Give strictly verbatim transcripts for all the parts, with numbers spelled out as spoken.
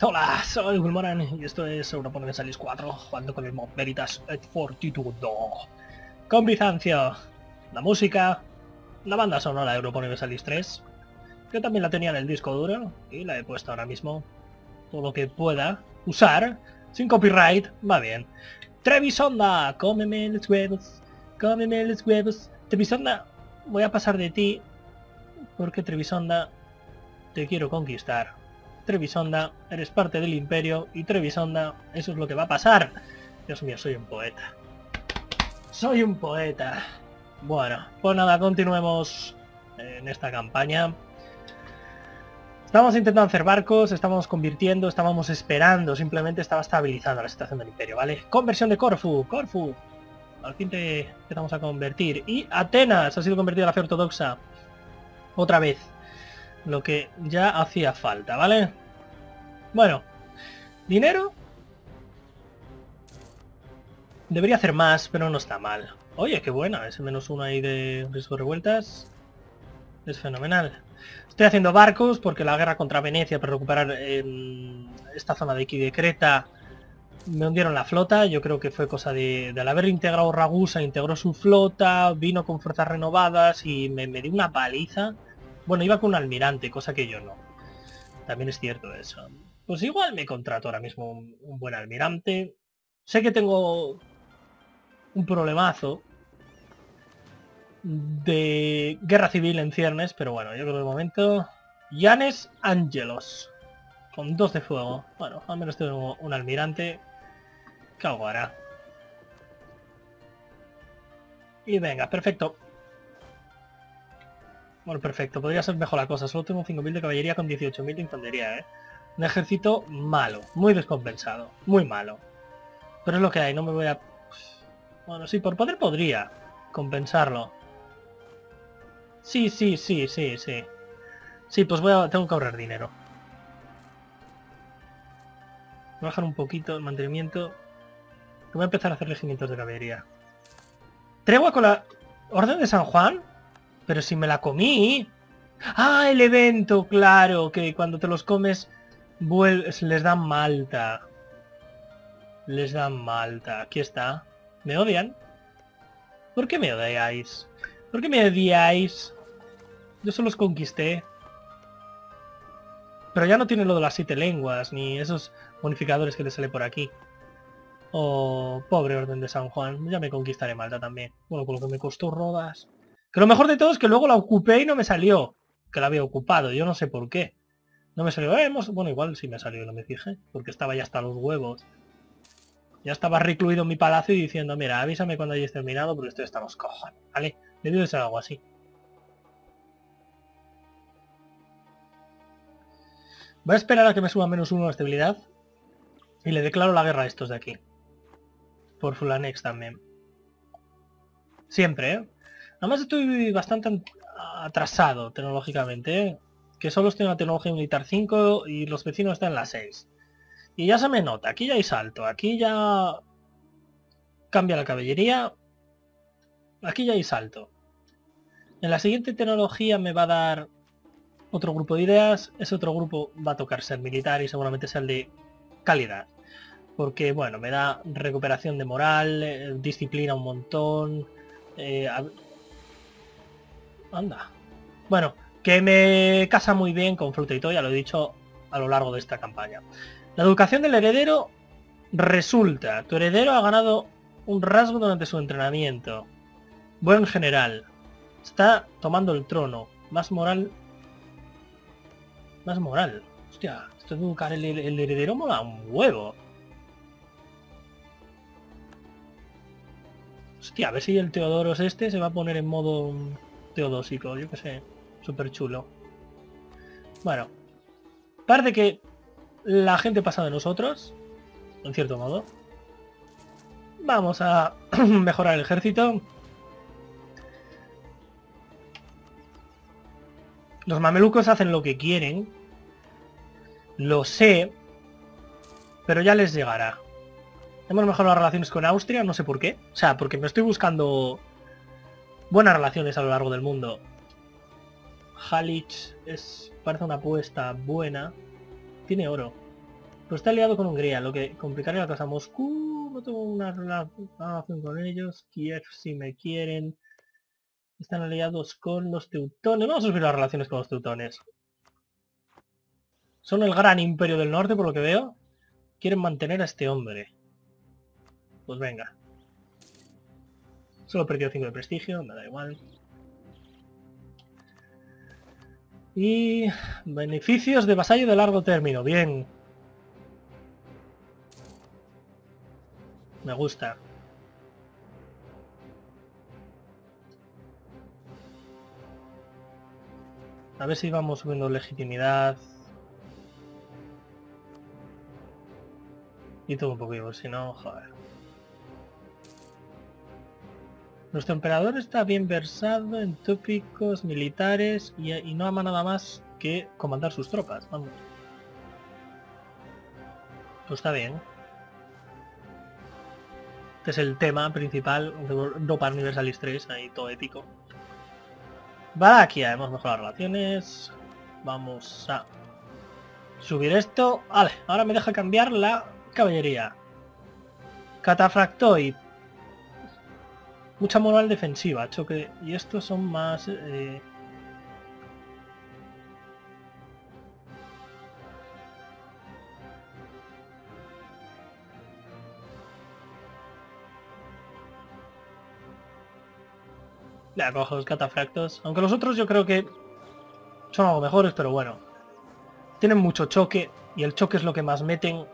Hola, soy Gulmoran y esto es Europa Universalis cuatro, jugando con el mod Veritas et Fortitudo. Con Bizancio, la música, la banda sonora de Europa Universalis tres. Yo también la tenía en el disco duro y la he puesto ahora mismo. Todo lo que pueda usar, sin copyright, va bien. Trebisonda, cómeme los huevos, cómeme los huevos. Trebisonda, voy a pasar de ti, porque Trebisonda, te quiero conquistar. Trebisonda, eres parte del imperio, y Trebisonda, eso es lo que va a pasar. Dios mío, soy un poeta. Soy un poeta. Bueno, pues nada, continuemos en esta campaña. Estamos intentando hacer barcos, estamos convirtiendo, estábamos esperando, simplemente estaba estabilizando la situación del imperio, ¿vale? Conversión de Corfú, Corfú, al fin te empezamos a convertir. Y Atenas ha sido convertida a la fe ortodoxa, otra vez, lo que ya hacía falta, ¿vale? Bueno, dinero. Debería hacer más, pero no está mal. Oye, qué buena, ese menos uno ahí de riesgo de revueltas. Es fenomenal. Estoy haciendo barcos porque la guerra contra Venecia para recuperar eh, esta zona de aquí de Creta me hundieron la flota. Yo creo que fue cosa de, de al haber integrado Ragusa, integró su flota, vino con fuerzas renovadas y me, me dio una paliza. Bueno, iba con un almirante, cosa que yo no. También es cierto eso. Pues igual me contrato ahora mismo un, un buen almirante. Sé que tengo un problemazo de guerra civil en ciernes, pero bueno, yo creo que de momento... Yanis Angelos, con dos de fuego. Bueno, al menos tengo un almirante. ¿Qué hago ahora? Y venga, perfecto. Bueno, perfecto, podría ser mejor la cosa. Solo tengo cinco mil de caballería con dieciocho mil de infantería, ¿eh? Un ejército malo, muy descompensado, muy malo. Pero es lo que hay, no me voy a... Bueno, sí, por poder podría compensarlo. Sí, sí, sí, sí, sí. Sí, pues voy a... tengo que ahorrar dinero. Voy a bajar un poquito el mantenimiento. Voy a empezar a hacer regimientos de caballería. Tregua con la... ¿Orden de San Juan? Pero si me la comí... ¡Ah, el evento! Claro, que cuando te los comes... vuelves, les dan Malta. Les dan Malta. Aquí está. ¿Me odian? ¿Por qué me odiáis? ¿Por qué me odiáis? Yo solo los conquisté. Pero ya no tiene lo de las siete lenguas, ni esos bonificadores que te sale por aquí. Oh, pobre Orden de San Juan. Ya me conquistaré Malta también. Bueno, con lo que me costó Rodas. Que lo mejor de todo es que luego la ocupé y no me salió. Que la había ocupado, yo no sé por qué. No me salió. Eh, hemos... Bueno, igual sí me salió, no me fijé. Porque estaba ya hasta los huevos. Ya estaba recluido en mi palacio y diciendo, mira, avísame cuando hayas terminado porque estoy hasta los cojones, ¿vale? Debido de ser algo así. Voy a esperar a que me suba menos uno a estabilidad. Y le declaro la guerra a estos de aquí. Por Fulanex también. Siempre, ¿eh? Además estoy bastante atrasado tecnológicamente, ¿eh? Que solo estoy en la tecnología militar cinco y los vecinos están en la seis. Y ya se me nota, aquí ya hay salto, aquí ya cambia la caballería, aquí ya hay salto. En la siguiente tecnología me va a dar otro grupo de ideas, ese otro grupo va a tocar ser militar y seguramente sea el de calidad. Porque bueno, me da recuperación de moral, eh, disciplina un montón, eh, a... anda. Bueno, que me casa muy bien con Fruta y Toya, lo he dicho a lo largo de esta campaña. La educación del heredero resulta. Tu heredero ha ganado un rasgo durante su entrenamiento. Buen general. Está tomando el trono. Más moral. Más moral. Hostia, esto de educar el, el heredero mola un huevo. Hostia, a ver si el Teodoro es este, se va a poner en modo teodósico, yo qué sé. Súper chulo. Bueno. Parece que... la gente pasa de nosotros, en cierto modo. Vamos a mejorar el ejército. Los mamelucos hacen lo que quieren. Lo sé. Pero ya les llegará. Hemos mejorado las relaciones con Austria, no sé por qué. O sea, porque me estoy buscando buenas relaciones a lo largo del mundo. Halych es, parece una apuesta buena. Tiene oro. Pues está aliado con Hungría, lo que complicaría la cosa. Moscú, no tengo una relación con ellos. Kiev, si me quieren. Están aliados con los teutones. Vamos a subir las relaciones con los teutones. Son el gran imperio del norte, por lo que veo. Quieren mantener a este hombre. Pues venga. Solo he perdido cinco de prestigio, me da igual. Y... beneficios de vasallo de largo término, bien. Me gusta. A ver si vamos subiendo legitimidad. Y todo un poquito, si no, joder. Nuestro emperador está bien versado en tópicos militares y, y no ama nada más que comandar sus tropas, vamos. Pues está bien. Este es el tema principal de Europa Universalis tres, ahí todo épico. Vale, aquí ya hemos mejorado las relaciones. Vamos a subir esto. Vale, ahora me deja cambiar la caballería. Catafractoid. Mucha moral defensiva, choque. Y estos son más... Eh... Le cojo los catafractos. Aunque los otros yo creo que son algo mejores, pero bueno. Tienen mucho choque y el choque es lo que más meten.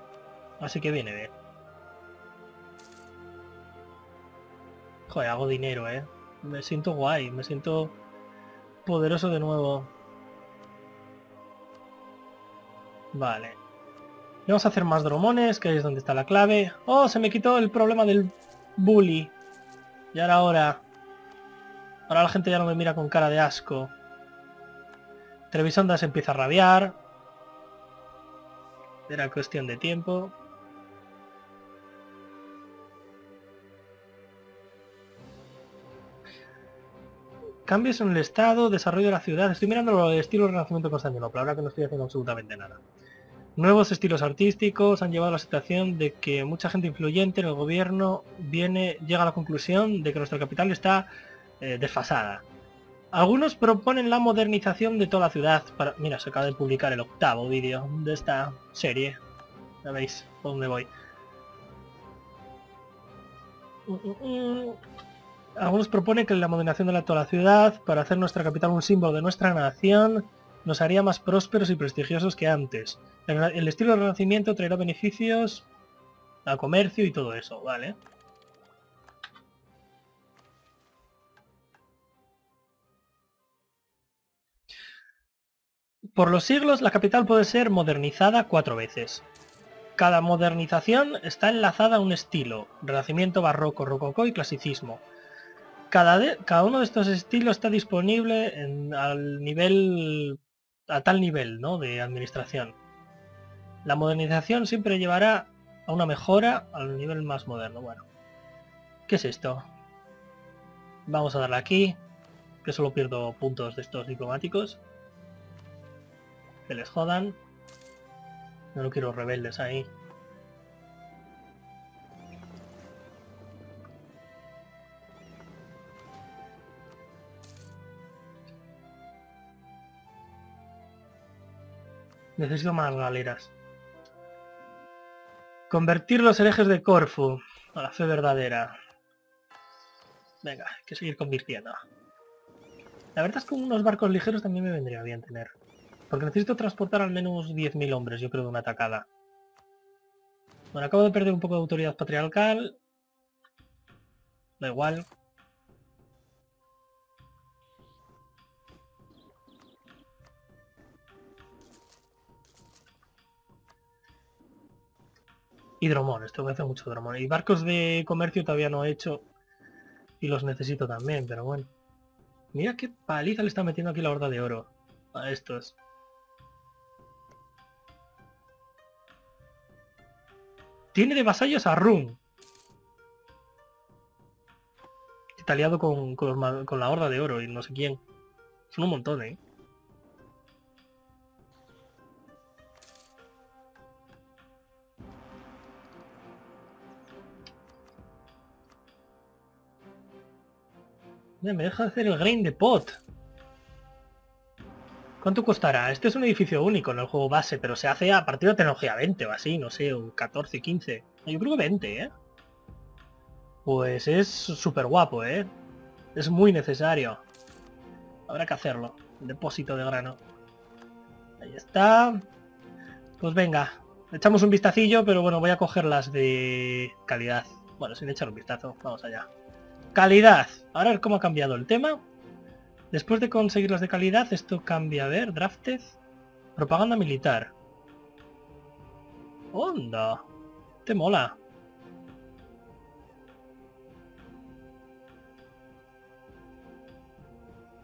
Así que viene bien. Joder, hago dinero, eh. Me siento guay, me siento poderoso de nuevo. Vale. Vamos a hacer más dromones, que ahí es donde está la clave. ¡Oh! Se me quitó el problema del bully. Y ahora ahora... Ahora la gente ya no me mira con cara de asco. Trebisonda se empieza a rabiar. Era cuestión de tiempo. Cambios en el estado, desarrollo de la ciudad. Estoy mirando los estilos de renacimiento de Constantinopla, ahora que no estoy haciendo absolutamente nada. Nuevos estilos artísticos han llevado a la situación de que mucha gente influyente en el gobierno viene, llega a la conclusión de que nuestra capital está... Eh, desfasada. Algunos proponen la modernización de toda la ciudad para... Mira, se acaba de publicar el octavo vídeo de esta serie. Ya veis por dónde voy. Algunos proponen que la modernización de la toda la ciudad para hacer nuestra capital un símbolo de nuestra nación nos haría más prósperos y prestigiosos que antes. El estilo de renacimiento traerá beneficios a comercio y todo eso, ¿vale? Por los siglos, la capital puede ser modernizada cuatro veces. Cada modernización está enlazada a un estilo: renacimiento, barroco, rococó y clasicismo. Cada, de, cada uno de estos estilos está disponible en, al nivel, a tal nivel, ¿no?, de administración. La modernización siempre llevará a una mejora al nivel más moderno. Bueno, ¿qué es esto? Vamos a darle aquí, que solo pierdo puntos de estos diplomáticos. Que les jodan. No lo quiero rebeldes ahí. Necesito más galeras. Convertir los herejes de Corfú a la fe verdadera. Venga, hay que seguir convirtiendo. La verdad es que unos barcos ligeros también me vendría bien tener. Porque necesito transportar al menos diez mil hombres, yo creo, de una atacada. Bueno, acabo de perder un poco de autoridad patriarcal. Da igual. Y dromones, tengo que hacer mucho dromones. Y barcos de comercio todavía no he hecho. Y los necesito también, pero bueno. Mira qué paliza le está metiendo aquí la Horda de Oro a estos. Tiene de vasallos a Rum. Está aliado con, con, con la Horda de Oro y no sé quién. Son un montón, ¿eh? Me deja hacer el grain de pot. ¿Cuánto costará? Este es un edificio único, no el juego base, pero se hace a partir de tecnología veinte o así, no sé, un catorce, quince. Yo creo que veinte, ¿eh? Pues es súper guapo, ¿eh? Es muy necesario. Habrá que hacerlo. Depósito de grano. Ahí está. Pues venga. Echamos un vistacillo, pero bueno, voy a coger las de calidad. Bueno, sin echar un vistazo. Vamos allá. Calidad. Ahora a ver cómo ha cambiado el tema. Después de conseguir las de calidad, esto cambia, a ver, drafted, propaganda militar. ¡Onda! ¡Te mola!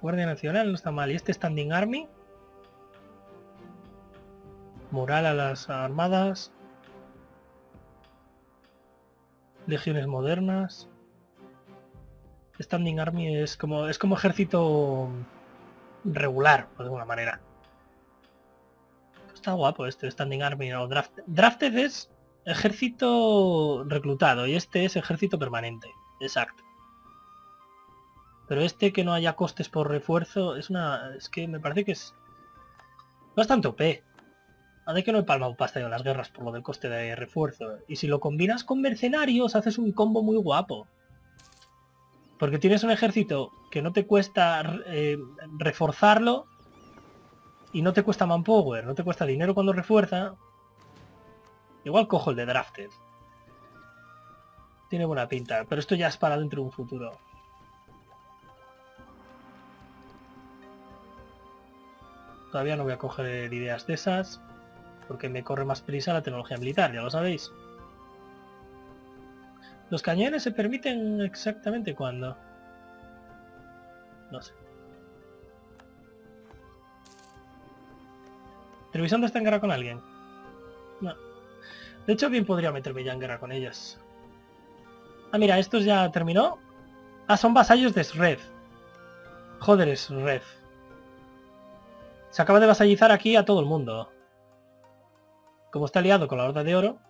Guardia Nacional, no está mal. ¿Y este Standing Army? Moral a las armadas. Legiones modernas. Standing Army es como es como ejército regular, por alguna manera. Está guapo este Standing Army, no, draft, Drafted es ejército reclutado y este es ejército permanente, exacto. Pero este que no haya costes por refuerzo es una... es que me parece que es bastante O P. A ver, que no he palmado pasta en las guerras por lo del coste de refuerzo. Y si lo combinas con mercenarios haces un combo muy guapo. Porque tienes un ejército que no te cuesta eh, reforzarlo y no te cuesta manpower, no te cuesta dinero cuando refuerza. Igual cojo el de drafted. Tiene buena pinta, pero esto ya es para dentro de un futuro. Todavía no voy a coger ideas de esas porque me corre más prisa la tecnología militar, ya lo sabéis. Los cañones se permiten exactamente cuando... no sé. ¿Trebisonda está en guerra con alguien? No. De hecho, bien podría meterme ya en guerra con ellas. Ah, mira, esto ya terminó. Ah, son vasallos de Srev. Joder, Srev. Se acaba de vasallizar aquí a todo el mundo. Como está aliado con la Horda de Oro...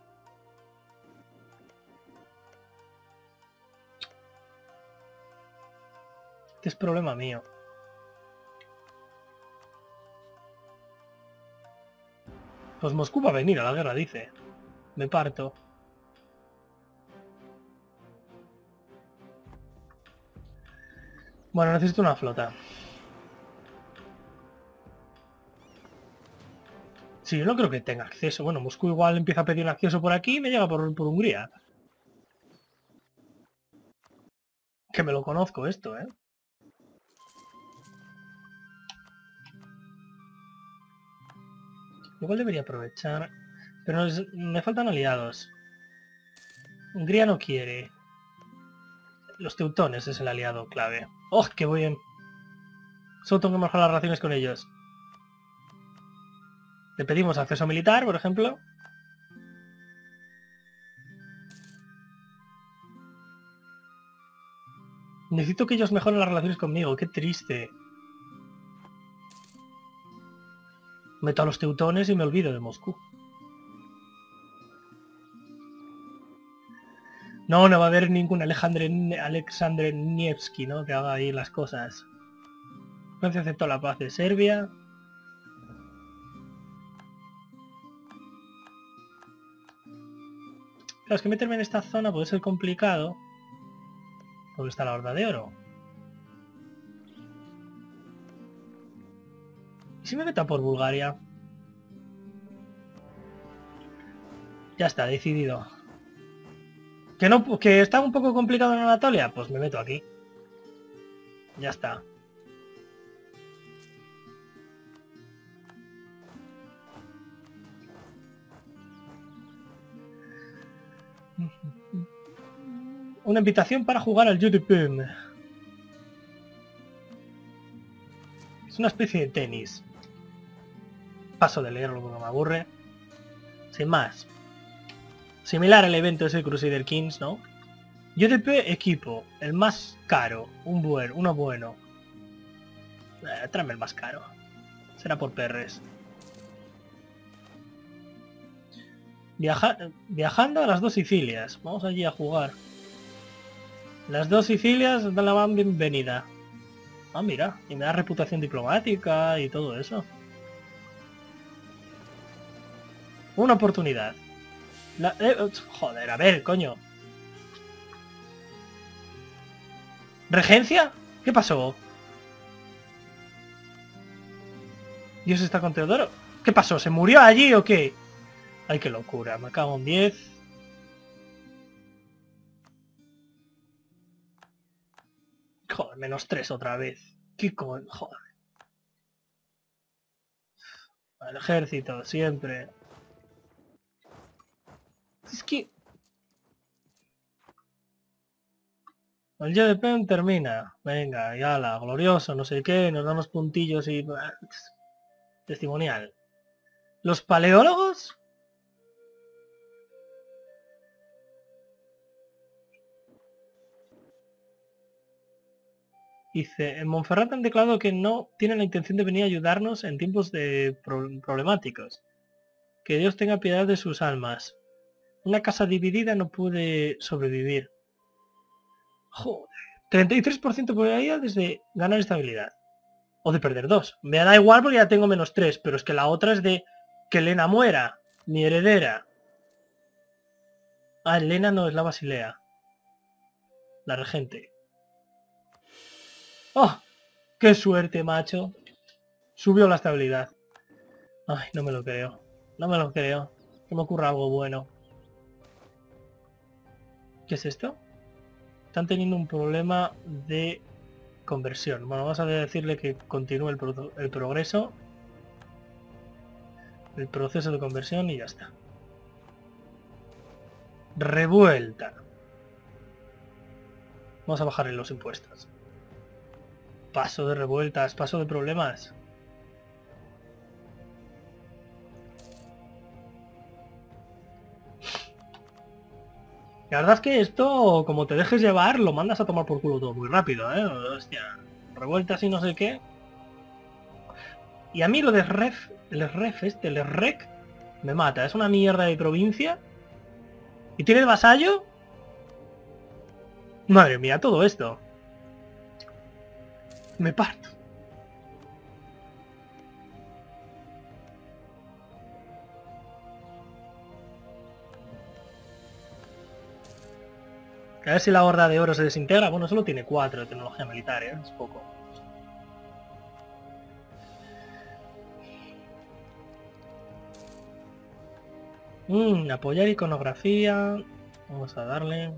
este es problema mío. Pues Moscú va a venir a la guerra, dice. Me parto. Bueno, necesito una flota. Sí, yo no creo que tenga acceso. Bueno, Moscú igual empieza a pedir un acceso por aquí y me llega por, por Hungría. Que me lo conozco esto, ¿eh? Igual debería aprovechar... pero es, me faltan aliados. Hungría no quiere. Los teutones es el aliado clave. ¡Oh, qué bien! Solo tengo que mejorar las relaciones con ellos. Le pedimos acceso militar, por ejemplo. Necesito que ellos mejoren las relaciones conmigo. ¡Qué triste! Meto a los teutones y me olvido de Moscú. No, no va a haber ningún Alexander Nevsky, ¿no? Que haga ahí las cosas. Francia aceptó la paz de Serbia. Claro, es que meterme en esta zona puede ser complicado. ¿Dónde está la Horda de Oro? Si me meta por Bulgaria. Ya está, decidido. ¿Que no, que está un poco complicado en Anatolia? Pues me meto aquí. Ya está. Una invitación para jugar al YouTube. Es una especie de tenis. Paso de leerlo porque me aburre. Sin más. Similar al evento es el Crusader Kings, ¿no? U D P equipo. El más caro. Un buen, uno bueno. Eh, tráeme el más caro. Será por P Rs. Viaja viajando a las dos Sicilias. Vamos allí a jugar. Las dos Sicilias dan la bienvenida. Ah, mira, y me da reputación diplomática y todo eso. Una oportunidad. La, eh, joder, a ver, coño. ¿Regencia? ¿Qué pasó? ¿Dios está con Teodoro? ¿Qué pasó? ¿Se murió allí o qué? Ay, qué locura. Me cago en diez. Joder, menos tres otra vez. Qué con... Joder. El ejército, siempre. Es que... El G D P termina. Venga, ya la glorioso, no sé qué. Nos damos puntillos y... Testimonial. ¿Los paleólogos? Dice, en Montferrat han declarado que no tienen la intención de venir a ayudarnos en tiempos de pro problemáticos. Que Dios tenga piedad de sus almas. Una casa dividida no puede sobrevivir. Joder. treinta y tres por ciento de probabilidad desde ganar estabilidad. O de perder dos. Me da igual porque ya tengo menos tres. Pero es que la otra es de que Elena muera. Mi heredera. Ah, Elena no es la Basilea. La regente. ¡Oh! ¡Qué suerte, macho! Subió la estabilidad. Ay, no me lo creo. No me lo creo. Que me ocurra algo bueno. ¿Qué es esto? Están teniendo un problema de conversión. Bueno, vamos a decirle que continúe el, pro el progreso. El proceso de conversión y ya está. Revuelta. Vamos a bajarle los impuestos. Paso de revueltas, paso de problemas. La verdad es que esto, como te dejes llevar, lo mandas a tomar por culo todo muy rápido, ¿eh? Hostia, revueltas y no sé qué. Y a mí lo de ref, el ref este, el rec, me mata. Es una mierda de provincia. ¿Y tiene el vasallo? Madre mía, todo esto. Me parto. A ver si la Horda de Oro se desintegra. Bueno, solo tiene cuatro de tecnología militar, ¿eh? Es poco. Mm, apoyar iconografía. Vamos a darle...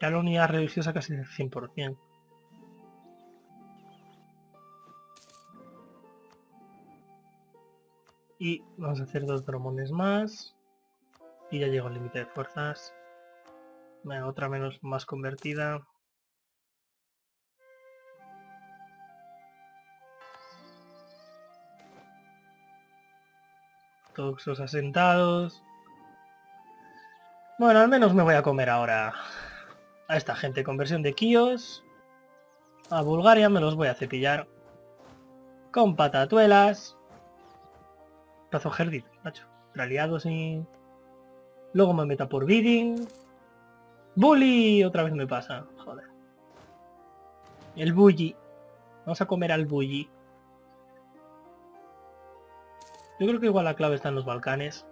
Ya la unidad religiosa casi del cien por cien. Y vamos a hacer dos dromones más. Y ya llegó el límite de fuerzas. Bueno, otra menos más convertida. Todos los asentados. Bueno, al menos me voy a comer ahora a esta gente. Conversión de Kios. A Bulgaria me los voy a cepillar. Con patatuelas. Plazo Herdit, macho. Aliados y... Luego me meta por bidding. Bully. Otra vez me pasa. Joder. El bully. Vamos a comer al bully. Yo creo que igual la clave está en los Balcanes.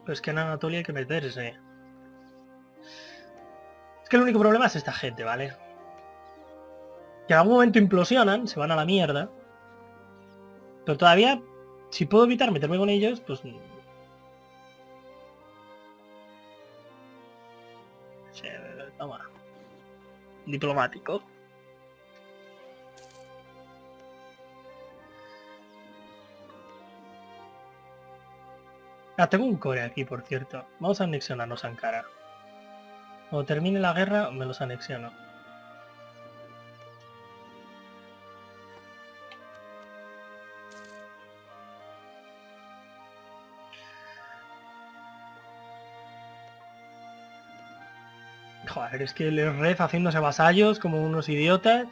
Pero es que en Anatolia hay que meterse. Es que el único problema es esta gente, ¿vale? Que en algún momento implosionan, se van a la mierda. Pero todavía, si puedo evitar meterme con ellos, pues... Sí, toma. Diplomático. Ah, tengo un core aquí, por cierto. Vamos a anexionarnos a Ankara. Cuando termine la guerra, me los anexiono. Joder, es que el ref haciéndose vasallos como unos idiotas.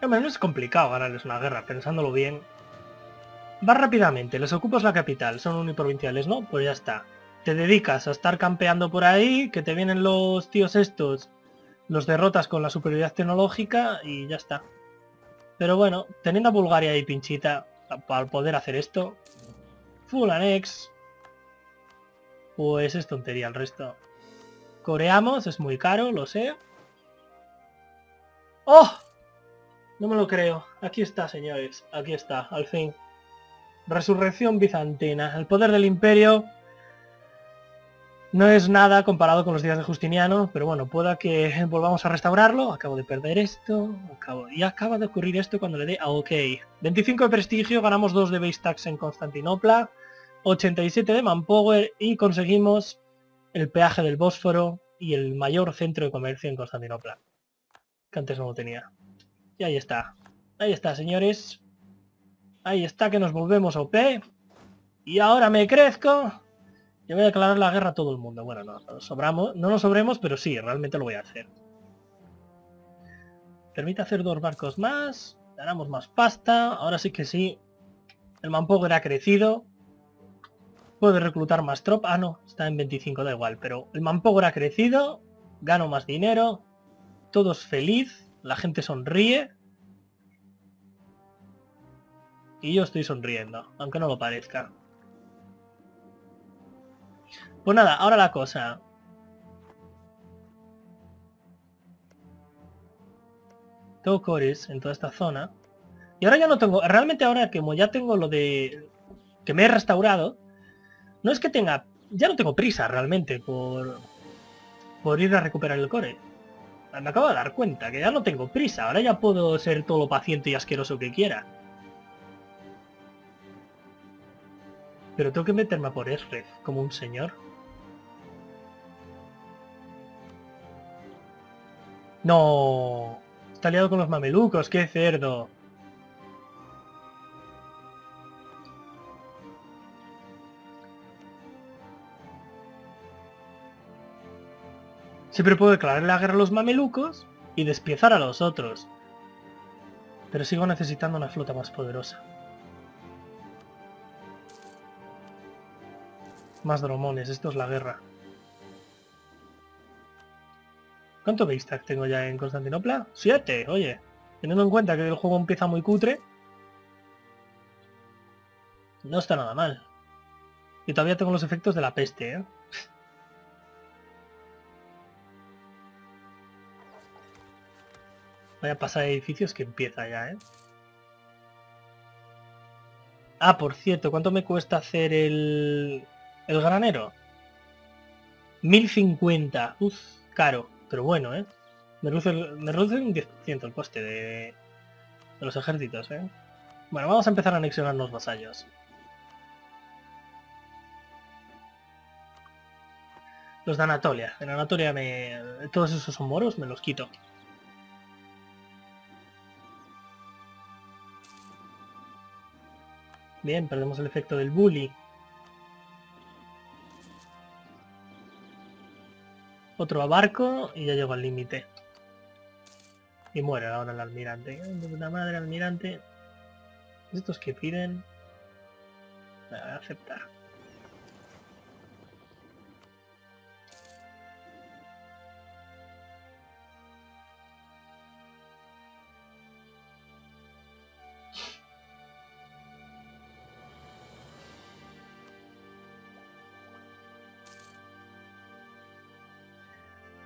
No, menos es complicado ganarles una guerra, pensándolo bien. Va rápidamente, les ocupas la capital, son uniprovinciales, ¿no? Pues ya está. Te dedicas a estar campeando por ahí, que te vienen los tíos estos, los derrotas con la superioridad tecnológica y ya está. Pero bueno, teniendo a Bulgaria y pinchita para poder hacer esto, full annex, pues es tontería el resto. Coreamos, es muy caro, lo sé. ¡Oh! No me lo creo. Aquí está, señores. Aquí está, al fin. Resurrección bizantina. El poder del imperio no es nada comparado con los días de Justiniano, pero bueno, pueda que volvamos a restaurarlo. Acabo de perder esto. Acabo... Y acaba de ocurrir esto cuando le dé a OK. veinticinco de prestigio, ganamos dos de base tax en Constantinopla, ochenta y siete de manpower y conseguimos el peaje del Bósforo y el mayor centro de comercio en Constantinopla, que antes no lo tenía. Y ahí está. Ahí está, señores. Ahí está, que nos volvemos O P. Y ahora me crezco. Yo voy a declarar la guerra a todo el mundo. Bueno, no, no, sobramos, no nos sobremos, pero sí, realmente lo voy a hacer. Permite hacer dos barcos más. Ganamos más pasta. Ahora sí que sí. El manpower ha crecido. Puedo reclutar más tropas. Ah, no, está en veinticinco, da igual. Pero el manpower ha crecido. Gano más dinero. Todos feliz. La gente sonríe. Y yo estoy sonriendo, aunque no lo parezca. Pues nada, ahora la cosa. Tengo cores en toda esta zona. Y ahora ya no tengo... Realmente ahora que como ya tengo lo de... que me he restaurado. No es que tenga... Ya no tengo prisa realmente por... por ir a recuperar el core. Me acabo de dar cuenta que ya no tengo prisa. Ahora ya puedo ser todo lo paciente y asqueroso que quiera. Pero tengo que meterme a por Esref como un señor. No. Está liado con los mamelucos. ¡Qué cerdo! Siempre puedo declarar la guerra a los mamelucos y despiezar a los otros. Pero sigo necesitando una flota más poderosa. Más dromones, esto es la guerra. ¿Cuánto base tax tengo ya en Constantinopla? ¡Siete! Oye, teniendo en cuenta que el juego empieza muy cutre, no está nada mal. Y todavía tengo los efectos de la peste, ¿eh? Voy a pasar a edificios que empieza ya, ¿eh? Ah, por cierto, ¿cuánto me cuesta hacer el... el granero? mil cincuenta. Uf, caro. Pero bueno, ¿eh? Me reduce, el... me reduce un diez por ciento el coste de... de los ejércitos, ¿eh? Bueno, vamos a empezar a anexionar los vasallos. Los de Anatolia. En Anatolia me... todos esos son moros, me los quito. Bien, perdemos el efecto del bully. Otro abarco y ya llego al límite. Y muere ahora el almirante. La madre almirante. Estos que piden... Me voy a aceptar.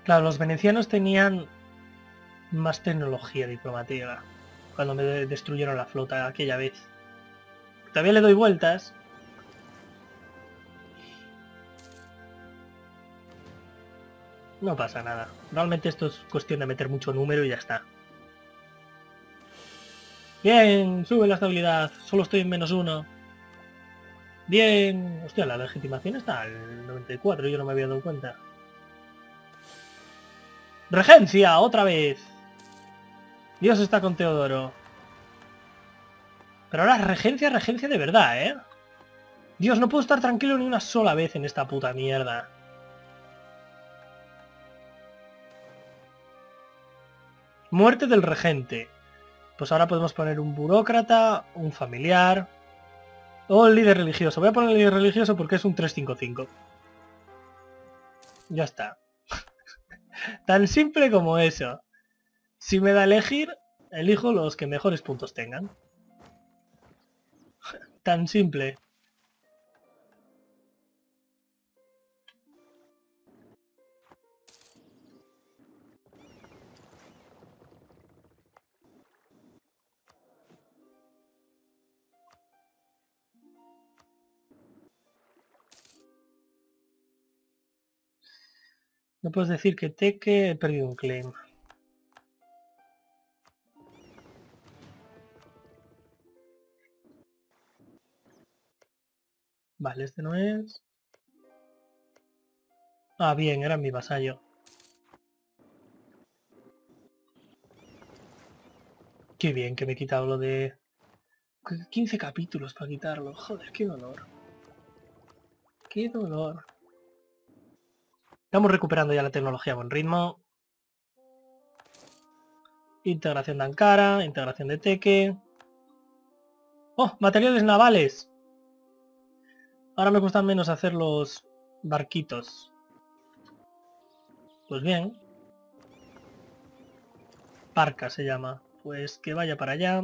Claro, los venecianos tenían más tecnología diplomática cuando me destruyeron la flota aquella vez. Todavía le doy vueltas. No pasa nada. Realmente esto es cuestión de meter mucho número y ya está. Bien, sube la estabilidad. Solo estoy en menos uno. Bien. Hostia, la legitimación está al noventa y cuatro, yo no me había dado cuenta. ¡Regencia! ¡Otra vez! Dios está con Teodoro. Pero ahora regencia, regencia de verdad, ¿eh? Dios, no puedo estar tranquilo ni una sola vez en esta puta mierda. Muerte del regente. Pues ahora podemos poner un burócrata, un familiar o el líder religioso. Voy a poner el líder religioso porque es un tres cinco cinco. Ya está. Tan simple como eso. Si me da a elegir, elijo los que mejores puntos tengan. Tan simple. No puedes decir que te que he perdido un claim. Vale, este no es. Ah, bien, era mi vasallo. Qué bien que me he quitado lo de... quince capítulos para quitarlo. Joder, qué dolor. Qué dolor. Estamos recuperando ya la tecnología a buen ritmo. Integración de Ankara, integración de Teque. ¡Oh! ¡Materiales navales! Ahora me gustan menos hacer los barquitos. Pues bien. Parca se llama. Pues que vaya para allá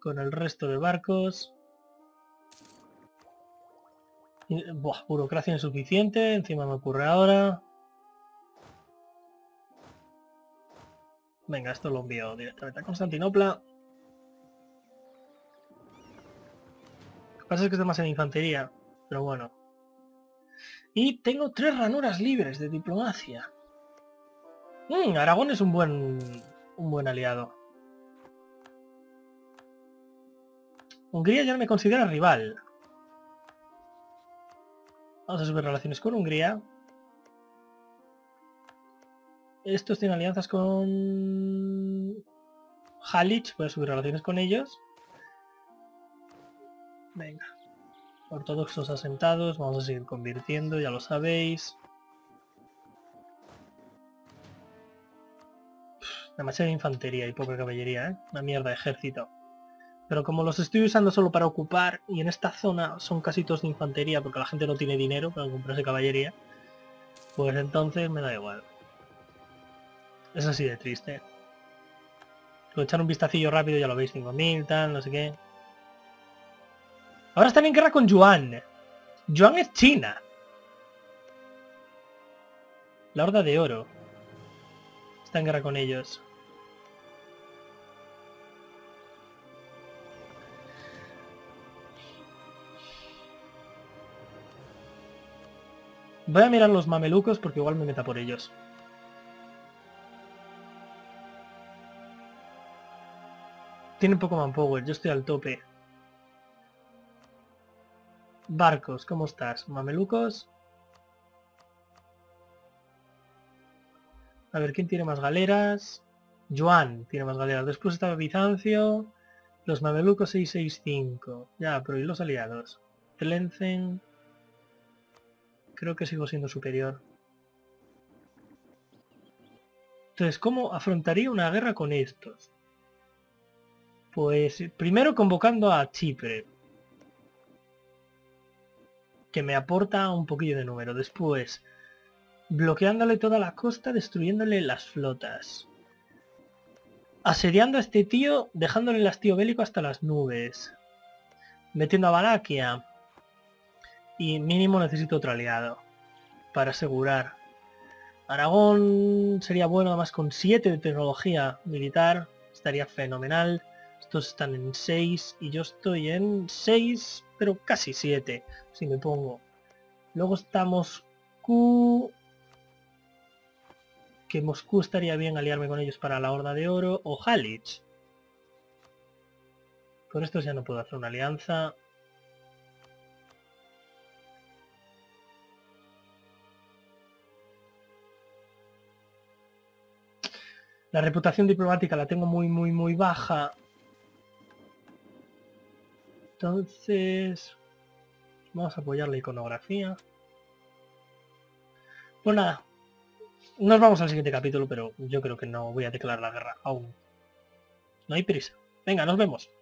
con el resto de barcos. Y, buah, burocracia insuficiente, encima me ocurre ahora. Venga, esto lo envío directamente a Constantinopla. Lo que pasa es que es demasiada infantería, pero bueno. Y tengo tres ranuras libres de diplomacia. Mm, Aragón es un buen, un buen aliado. Hungría ya me considera rival. Vamos a subir relaciones con Hungría. Estos tienen alianzas con... Halych, voy a subir relaciones con ellos. Venga. Ortodoxos asentados, vamos a seguir convirtiendo, ya lo sabéis. Pff, demasiada infantería y poca caballería, ¿eh? Una mierda de ejército. Pero como los estoy usando solo para ocupar, y en esta zona son casi todos de infantería porque la gente no tiene dinero para comprarse caballería, pues entonces me da igual. Es así de triste. Lo echar un vistacillo rápido, ya lo veis, cinco mil, tal, no sé qué. Ahora están en guerra con Yuan. Yuan es China. La Horda de Oro. Está en guerra con ellos. Voy a mirar los mamelucos porque igual me meta por ellos. Tienen poco manpower, yo estoy al tope. Barcos, ¿cómo estás? Mamelucos. A ver, ¿quién tiene más galeras? Yuan tiene más galeras. Después estaba Bizancio. Los mamelucos seis seis cinco. Ya, pero ¿y los aliados? Tlencen. Creo que sigo siendo superior. Entonces, ¿cómo afrontaría una guerra con estos? Pues primero convocando a Chipre, que me aporta un poquillo de número. Después, bloqueándole toda la costa, destruyéndole las flotas. Asediando a este tío, dejándole el hastío bélico hasta las nubes. Metiendo a Valaquia. Y mínimo necesito otro aliado, para asegurar. Aragón sería bueno, además con siete de tecnología militar. Estaría fenomenal. Estos están en seis y yo estoy en seis, pero casi siete, si me pongo. Luego está Moscú. Que Moscú estaría bien aliarme con ellos para la Horda de Oro. O Halych. Con estos ya no puedo hacer una alianza. La reputación diplomática la tengo muy, muy, muy baja. Entonces, vamos a apoyar la iconografía. Pues nada, nos vamos al siguiente capítulo, pero yo creo que no voy a declarar la guerra aún. No hay prisa. Venga, nos vemos.